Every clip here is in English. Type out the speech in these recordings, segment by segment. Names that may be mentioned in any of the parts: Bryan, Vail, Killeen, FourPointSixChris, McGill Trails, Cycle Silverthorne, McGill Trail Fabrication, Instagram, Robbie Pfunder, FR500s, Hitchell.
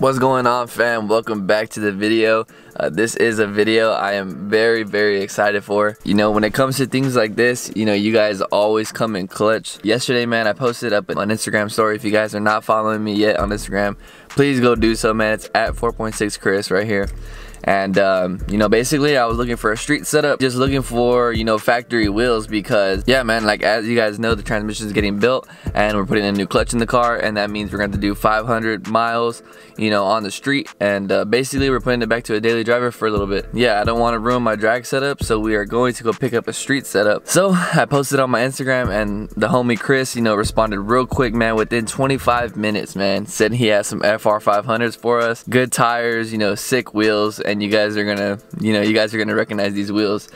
What's going on, fam? Welcome back to the video. This is a video I am very excited for. You know, when it comes to things like this, you know, you guys always come in clutch. Yesterday, man, I posted up an Instagram story. If you guys are not following me yet on Instagram, please go do so, man. It's at @fourpointsixchris right here. And you know, basically I was looking for a street setup, just looking for, you know, factory wheels, because yeah, man, like as you guys know, the transmission is getting built and we're putting a new clutch in the car, and that means we're going to do 500 miles, you know, on the street. And basically we're putting it back to a daily driver for a little bit. Yeah, I don't want to ruin my drag setup, so we are going to go pick up a street setup. So I posted on my Instagram, and the homie Chris, you know, responded real quick, man, within 25 minutes, man. Said he has some FR500s for us, good tires, you know, sick wheels. And you guys are gonna recognize these wheels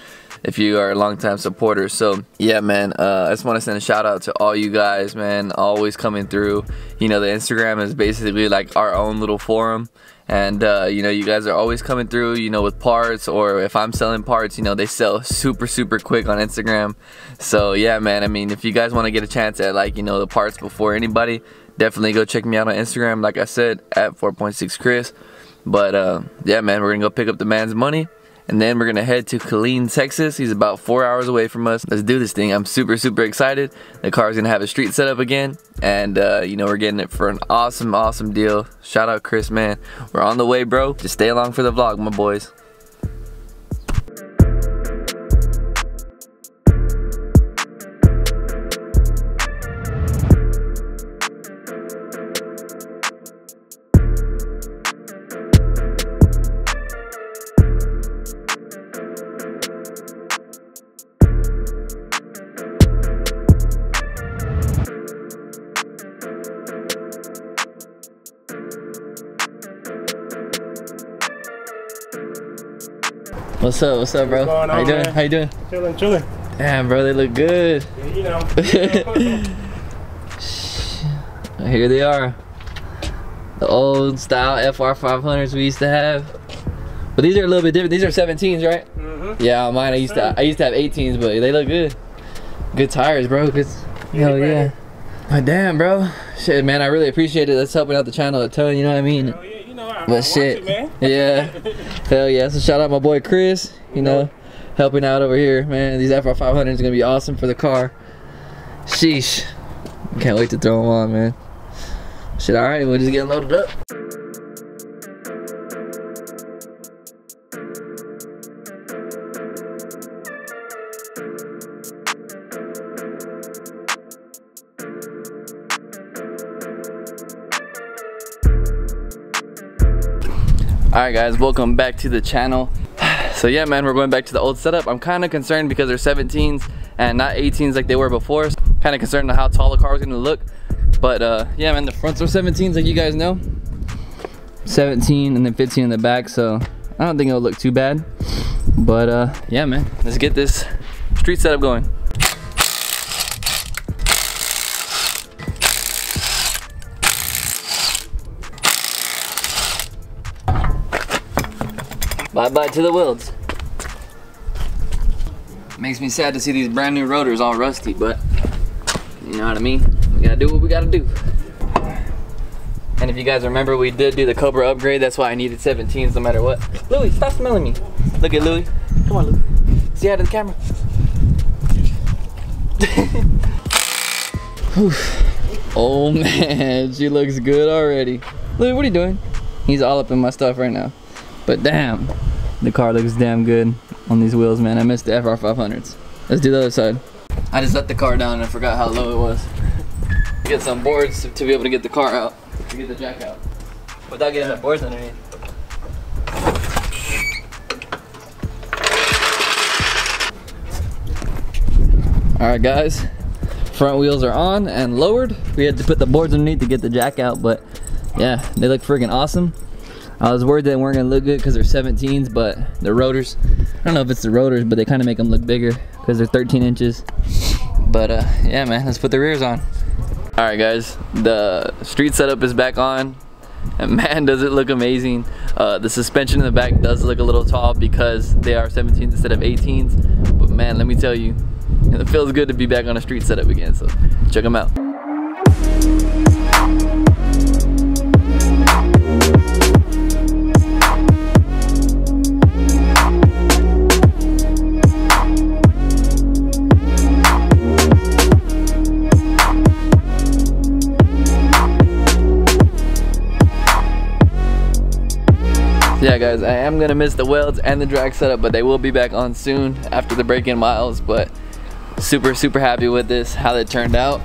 if you are a longtime supporter. So yeah, man, I just want to send a shout out to all you guys, man, always coming through. You know, the Instagram is basically like our own little forum. And you know, you guys are always coming through, you know, with parts, or if I'm selling parts, you know, they sell super quick on Instagram. So yeah, man, I mean, if you guys want to get a chance at, like, you know, the parts before anybody, definitely go check me out on Instagram, like I said, at @fourpointsixchris. But yeah, man, we're gonna go pick up the man's money, and then we're gonna head to Killeen, Texas. He's about 4 hours away from us. Let's do this thing. I'm super excited. The car's gonna have a street setup again, and you know, we're getting it for an awesome deal. Shout out Chris, man. We're on the way, bro. Just stay along for the vlog, my boys. What's up? What's up, bro? How you doing? How you doing? Chilling, chilling. Damn, bro, they look good. Yeah, you know. Here they are. The old style FR500s we used to have. But these are a little bit different. These are 17s, right? Mm-hmm. Yeah, mine. I used to have 18s, but they look good. Good tires, bro. Hell yeah. Oh, damn, bro. Shit, man, I really appreciate it. That's helping out the channel a ton. You know what I mean? Hell yeah. But shit, it, yeah, hell yeah. So shout out my boy Chris, you know, helping out over here, man. These FR500s is gonna be awesome for the car. Sheesh, can't wait to throw them on, man. Shit, all right, we'll just get loaded up. Alright guys, welcome back to the channel. So yeah, man, we're going back to the old setup. I'm kind of concerned because they're 17s and not 18s like they were before. So kind of concerned on how tall the car was going to look. But yeah, man, the fronts are 17s like you guys know. 17 and then 15 in the back, so I don't think it'll look too bad. But yeah, man, let's get this street setup going. Bye-bye to the wheels. Makes me sad to see these brand new rotors all rusty, but you know what I mean? We gotta do what we gotta do. And if you guys remember, we did do the Cobra upgrade. That's why I needed 17s no matter what. Louie, stop smelling me. Look at Louie. Come on, Louie. See out of the camera. Oh man, she looks good already. Louie, what are you doing? He's all up in my stuff right now. But damn, the car looks damn good on these wheels, man. I missed the FR500s. Let's do the other side. I just let the car down and I forgot how low it was. Get some boards to be able to get the car out, to get the jack out, without getting the boards underneath. All right, guys, front wheels are on and lowered. We had to put the boards underneath to get the jack out, but yeah, they look freaking awesome. I was worried they weren't gonna look good because they're 17s, but the rotors, I don't know if it's the rotors, but they kind of make them look bigger because they're 13 inches. But yeah, man, let's put the rears on. All right, guys, the street setup is back on, and man, does it look amazing. The suspension in the back does look a little tall because they are 17s instead of 18s, but man, let me tell you, it feels good to be back on a street setup again, so check them out. yeah guys, I am gonna miss the welds and the drag setup, but they will be back on soon after the break in miles. But super happy with this, how it turned out.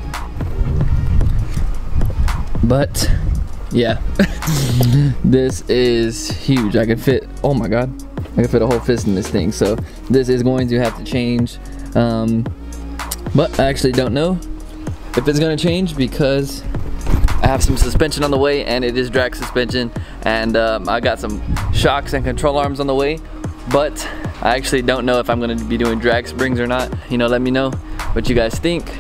But yeah, this is huge. I can fit, oh my god, I can fit a whole fist in this thing. So this is going to have to change, but I actually don't know if it's gonna change because I have some suspension on the way, and it is drag suspension, and I got some shocks and control arms on the way, but I actually don't know if I'm gonna be doing drag springs or not. You know, let me know what you guys think.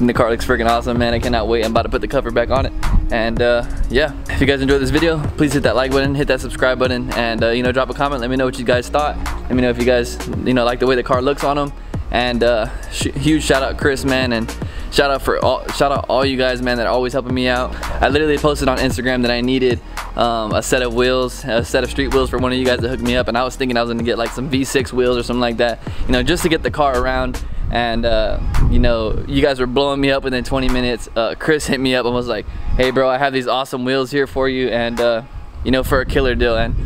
And the car looks freaking awesome, man. I cannot wait. I'm about to put the cover back on it, and yeah, if you guys enjoyed this video, please hit that like button, hit that subscribe button, and you know, drop a comment. Let me know what you guys thought. Let me know if you guys, you know, like the way the car looks on them. And huge shout out Chris, man, and shout out all you guys, man, that are always helping me out. I literally posted on Instagram that I needed a set of wheels, a set of street wheels for one of you guys that hooked me up, and I was thinking I was gonna get like some V6 wheels or something like that, you know, just to get the car around. And you know, you guys were blowing me up within 20 minutes. Chris hit me up and was like, hey bro, I have these awesome wheels here for you, and you know, for a killer deal. And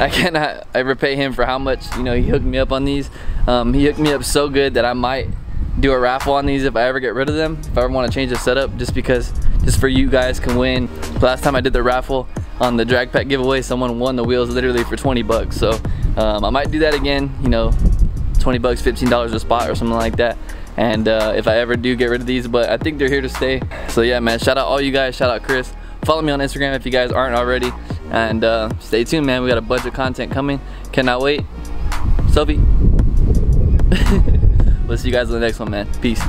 I cannot ever pay him for how much, you know, he hooked me up on these. He hooked me up so good that I might do a raffle on these if I ever get rid of them, if I ever want to change the setup, just because, just for you guys can win. Last time I did the raffle on the drag pack giveaway, someone won the wheels literally for 20 bucks. So I might do that again, you know, 20 bucks, $15 a spot or something like that. And if I ever do get rid of these, but I think they're here to stay. So yeah, man, shout out all you guys, shout out Chris. Follow me on Instagram if you guys aren't already, and stay tuned, man. We got a bunch of content coming. Cannot wait. Sophie. We'll see you guys in the next one, man. Peace.